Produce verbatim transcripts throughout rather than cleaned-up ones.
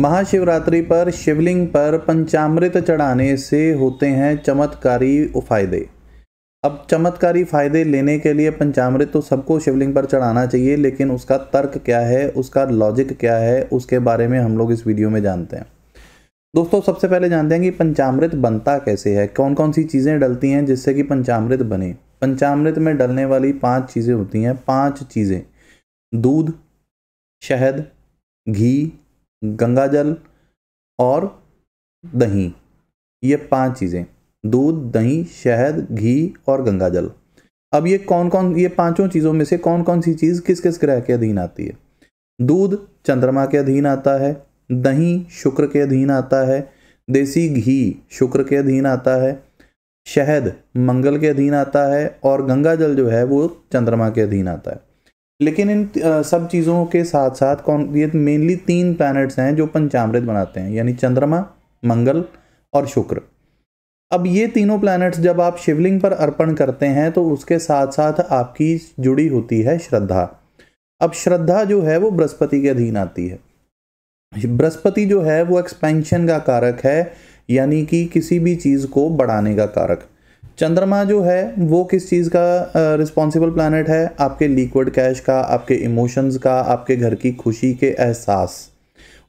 महाशिवरात्रि पर शिवलिंग पर पंचामृत चढ़ाने से होते हैं चमत्कारी फायदे। अब चमत्कारी फ़ायदे लेने के लिए पंचामृत तो सबको शिवलिंग पर चढ़ाना चाहिए, लेकिन उसका तर्क क्या है, उसका लॉजिक क्या है, उसके बारे में हम लोग इस वीडियो में जानते हैं। दोस्तों, सबसे पहले जानते हैं कि पंचामृत बनता कैसे है, कौन कौन सी चीज़ें डलती हैं जिससे कि पंचामृत बने। पंचामृत में डलने वाली पाँच चीज़ें होती हैं। पाँच चीज़ें: दूध, शहद, घी, गंगाजल और दही। ये पाँच चीज़ें: दूध, दही, शहद, घी और गंगाजल। अब ये कौन कौन ये पांचों चीज़ों में से कौन कौन सी चीज़ किस किस ग्रह के अधीन आती है? दूध चंद्रमा के अधीन आता है, दही शुक्र के अधीन आता है, देसी घी शुक्र के अधीन आता है, शहद मंगल के अधीन आता है और गंगाजल जो है वो चंद्रमा के अधीन आता है। लेकिन इन सब चीज़ों के साथ साथ कौन ये मेनली तीन प्लैनेट्स हैं जो पंचामृत बनाते हैं, यानी चंद्रमा, मंगल और शुक्र। अब ये तीनों प्लैनेट्स जब आप शिवलिंग पर अर्पण करते हैं तो उसके साथ साथ आपकी जुड़ी होती है श्रद्धा। अब श्रद्धा जो है वो बृहस्पति के अधीन आती है। बृहस्पति जो है वो एक्सपेंशन का कारक है, यानी कि किसी भी चीज़ को बढ़ाने का कारक। चंद्रमा जो है वो किस चीज़ का रिस्पॉन्सिबल प्लैनेट है? आपके लिक्विड कैश का, आपके इमोशंस का, आपके घर की खुशी के एहसास।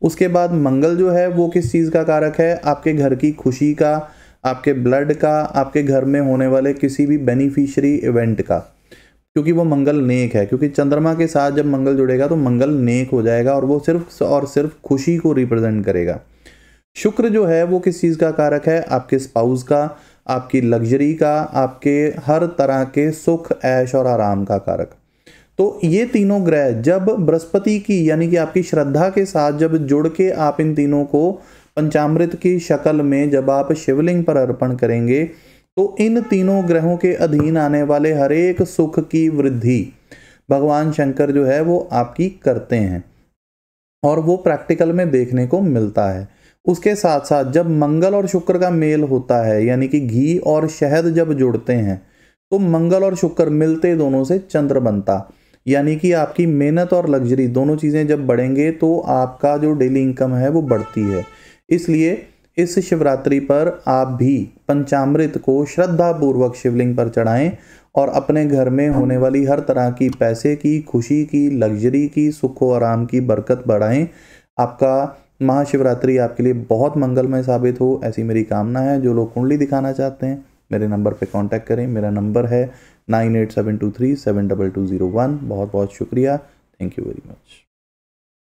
उसके बाद मंगल जो है वो किस चीज़ का कारक है? आपके घर की खुशी का, आपके ब्लड का, आपके घर में होने वाले किसी भी बेनिफिशियरी इवेंट का, क्योंकि वो मंगल नेक है। क्योंकि चंद्रमा के साथ जब मंगल जुड़ेगा तो मंगल नेक हो जाएगा और वो सिर्फ और सिर्फ खुशी को रिप्रेजेंट करेगा। शुक्र जो है वो किस चीज़ का कारक है? आपके स्पाउस का, आपकी लग्जरी का, आपके हर तरह के सुख, ऐश और आराम का कारक। तो ये तीनों ग्रह जब बृहस्पति की यानी कि आपकी श्रद्धा के साथ जब जुड़ के आप इन तीनों को पंचामृत की शक्ल में जब आप शिवलिंग पर अर्पण करेंगे तो इन तीनों ग्रहों के अधीन आने वाले हर एक सुख की वृद्धि भगवान शंकर जो है वो आपकी करते हैं और वो प्रैक्टिकल में देखने को मिलता है। उसके साथ साथ जब मंगल और शुक्र का मेल होता है, यानी कि घी और शहद जब जुड़ते हैं तो मंगल और शुक्र मिलते दोनों से चंद्र बनता, यानी कि आपकी मेहनत और लग्जरी दोनों चीज़ें जब बढ़ेंगे तो आपका जो डेली इनकम है वो बढ़ती है। इसलिए इस शिवरात्रि पर आप भी पंचामृत को श्रद्धापूर्वक शिवलिंग पर चढ़ाएं और अपने घर में होने वाली हर तरह की पैसे की, खुशी की, लग्जरी की, सुख और आराम की बरकत बढ़ाएं। आपका महाशिवरात्रि आपके लिए बहुत मंगलमय साबित हो, ऐसी मेरी कामना है। जो लोग कुंडली दिखाना चाहते हैं मेरे नंबर पर कांटेक्ट करें। मेरा नंबर है nine eight seven two three seven double two zero one. बहुत बहुत शुक्रिया, थैंक यू वेरी मच।